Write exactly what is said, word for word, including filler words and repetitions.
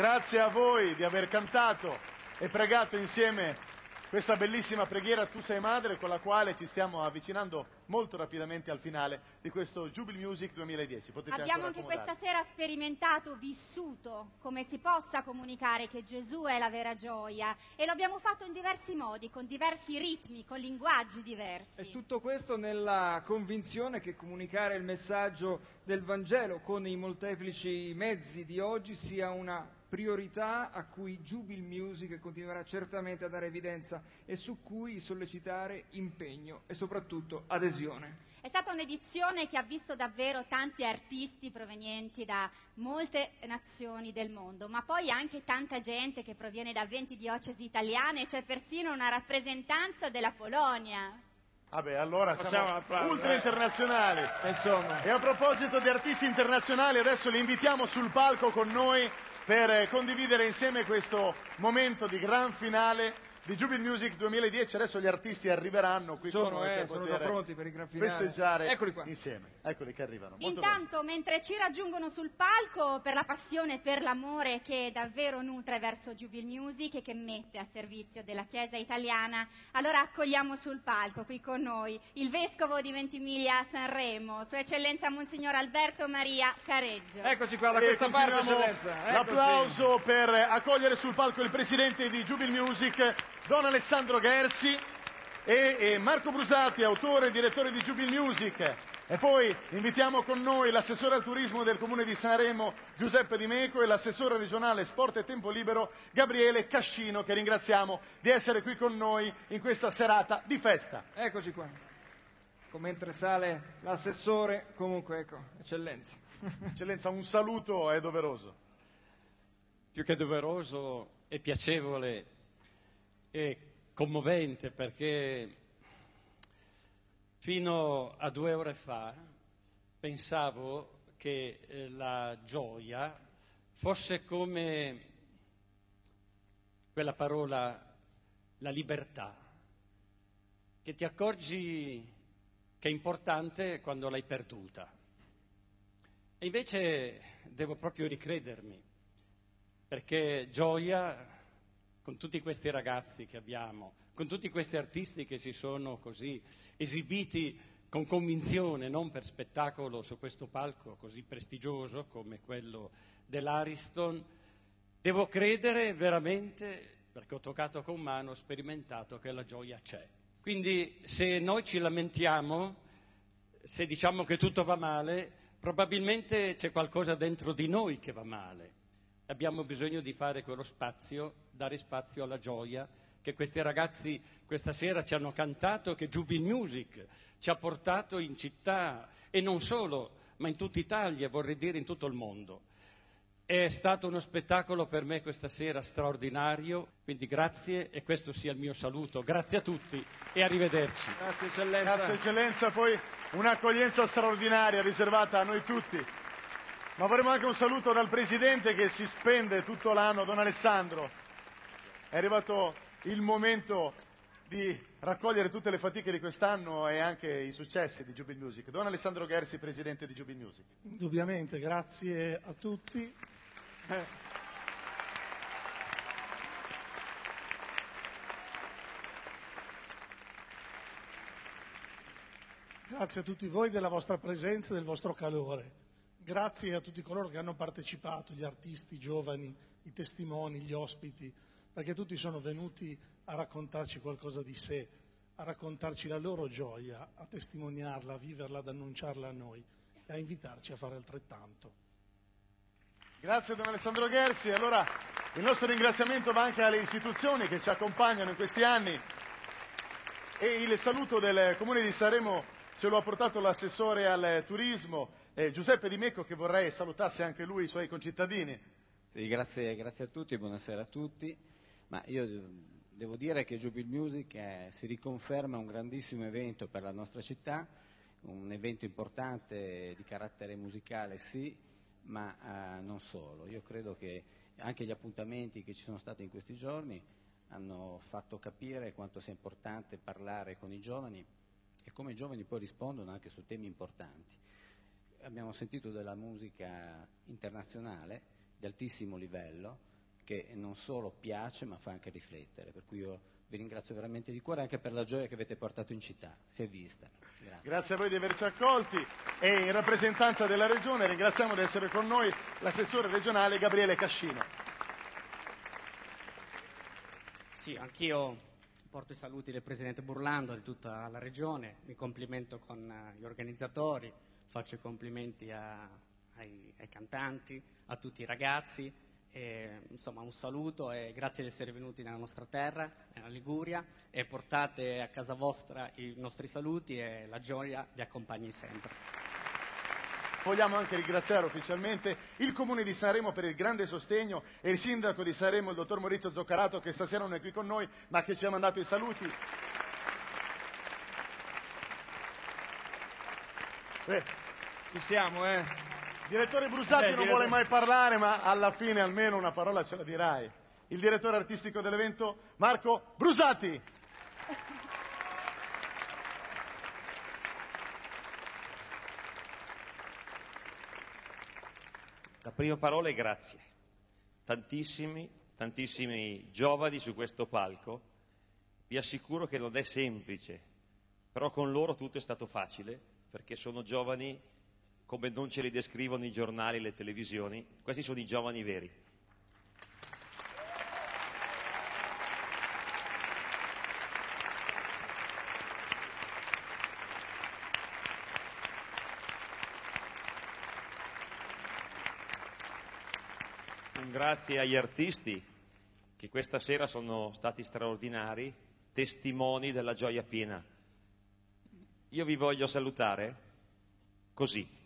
Grazie a voi di aver cantato e pregato insieme questa bellissima preghiera Tu sei madre, con la quale ci stiamo avvicinando molto rapidamente al finale di questo Jubil Music duemiladieci. Potete Abbiamo anche questa sera sperimentato, vissuto, come si possa comunicare che Gesù è la vera gioia, e lo abbiamo fatto in diversi modi, con diversi ritmi, con linguaggi diversi. E tutto questo nella convinzione che comunicare il messaggio del Vangelo con i molteplici mezzi di oggi sia una priorità a cui Jubil Music continuerà certamente a dare evidenza e su cui sollecitare impegno e soprattutto adesione. È stata un'edizione che ha visto davvero tanti artisti provenienti da molte nazioni del mondo, ma poi anche tanta gente che proviene da venti diocesi italiane, e c'è persino una rappresentanza della Polonia. Vabbè, ah allora siamo ultra internazionali. Eh. Insomma. E a proposito di artisti internazionali, adesso li invitiamo sul palco con noi per condividere insieme questo momento di gran finale di Jubil Music duemiladieci. Adesso gli artisti arriveranno qui sono, con noi eh, per sono poter pronti per il gran finale. Festeggiare Eccoli qua. insieme. Eccoli che arrivano. Molto Intanto, bene. mentre ci raggiungono sul palco, per la passione e per l'amore che davvero nutre verso Jubil Music e che mette a servizio della Chiesa italiana, allora accogliamo sul palco qui con noi il Vescovo di Ventimiglia Sanremo, Sua Eccellenza Monsignor Alberto Maria Careggio. Eccoci qua da e questa parte, Eccellenza. Eccoci. L'applauso per accogliere sul palco il presidente di Jubil Music, Don Alessandro Ghersi, e, e Marco Brusati, autore e direttore di Jubil Music. E poi invitiamo con noi l'assessore al turismo del Comune di Sanremo, Giuseppe Di Meco, e l'assessore regionale Sport e Tempo Libero, Gabriele Cascino, che ringraziamo di essere qui con noi in questa serata di festa. Eccoci qua. Mentre sale l'assessore, comunque, ecco, Eccellenza. Eccellenza, un saluto è doveroso. Più che doveroso e piacevole. È commovente, perché fino a due ore fa pensavo che la gioia fosse come quella parola, la libertà, che ti accorgi che è importante quando l'hai perduta. E invece devo proprio ricredermi, perché gioia, con tutti questi ragazzi che abbiamo, con tutti questi artisti che si sono così esibiti con convinzione, non per spettacolo, su questo palco così prestigioso come quello dell'Ariston, devo credere veramente, perché ho toccato con mano, ho sperimentato che la gioia c'è. Quindi se noi ci lamentiamo, se diciamo che tutto va male, probabilmente c'è qualcosa dentro di noi che va male. Abbiamo bisogno di fare quello spazio, dare spazio alla gioia che questi ragazzi questa sera ci hanno cantato, che Jubil Music ci ha portato in città, e non solo, ma in tutta Italia, vorrei dire in tutto il mondo. È stato uno spettacolo per me questa sera straordinario, quindi grazie, e questo sia il mio saluto. Grazie a tutti e arrivederci. Grazie Eccellenza. Grazie Eccellenza, poi un'accoglienza straordinaria riservata a noi tutti. Ma vorremmo anche un saluto dal Presidente che si spende tutto l'anno, Don Alessandro. È arrivato il momento di raccogliere tutte le fatiche di quest'anno e anche i successi di Jubil Music. Don Alessandro Ghersi, Presidente di Jubil Music. Indubbiamente, grazie a tutti. Grazie a tutti voi della vostra presenza e del vostro calore. Grazie a tutti coloro che hanno partecipato, gli artisti, i giovani, i testimoni, gli ospiti, perché tutti sono venuti a raccontarci qualcosa di sé, a raccontarci la loro gioia, a testimoniarla, a viverla, ad annunciarla a noi e a invitarci a fare altrettanto. Grazie Don Alessandro Ghersi. Allora il nostro ringraziamento va anche alle istituzioni che ci accompagnano in questi anni, e il saluto del Comune di Sanremo ce lo ha portato l'assessore al turismo, Eh, Giuseppe Di Meco, che vorrei salutasse anche lui i suoi concittadini. Sì, grazie, grazie a tutti, buonasera a tutti. Ma io devo dire che Jubil Music è, si riconferma un grandissimo evento per la nostra città, un evento importante di carattere musicale sì, ma eh, non solo. Io credo che anche gli appuntamenti che ci sono stati in questi giorni hanno fatto capire quanto sia importante parlare con i giovani e come i giovani poi rispondono anche su temi importanti. Abbiamo sentito della musica internazionale di altissimo livello, che non solo piace ma fa anche riflettere, per cui io vi ringrazio veramente di cuore anche per la gioia che avete portato in città, si è vista. Grazie, grazie a voi di averci accolti e in rappresentanza della Regione ringraziamo di essere con noi l'assessore regionale Gabriele Cascino. Sì, anch'io porto i saluti del Presidente Burlando, di tutta la Regione, mi complimento con gli organizzatori, faccio i complimenti a, ai, ai cantanti, a tutti i ragazzi, e, insomma un saluto e grazie di essere venuti nella nostra terra, nella Liguria, e portate a casa vostra i nostri saluti e la gioia vi accompagni sempre. Vogliamo anche ringraziare ufficialmente il Comune di Sanremo per il grande sostegno e il Sindaco di Sanremo, il Dottor Maurizio Zoccarato, che stasera non è qui con noi, ma che ci ha mandato i saluti. Eh, ci siamo, eh? Direttore Brusati eh, non direttore... vuole mai parlare, ma alla fine almeno una parola ce la dirai. Il direttore artistico dell'evento, Marco Brusati. La prima parola è grazie. Tantissimi, tantissimi giovani su questo palco, vi assicuro che non è semplice, però con loro tutto è stato facile, perché sono giovani come non ce li descrivono i giornali e le televisioni, questi sono i giovani veri. Grazie agli artisti che questa sera sono stati straordinari, testimoni della gioia piena. Io vi voglio salutare così.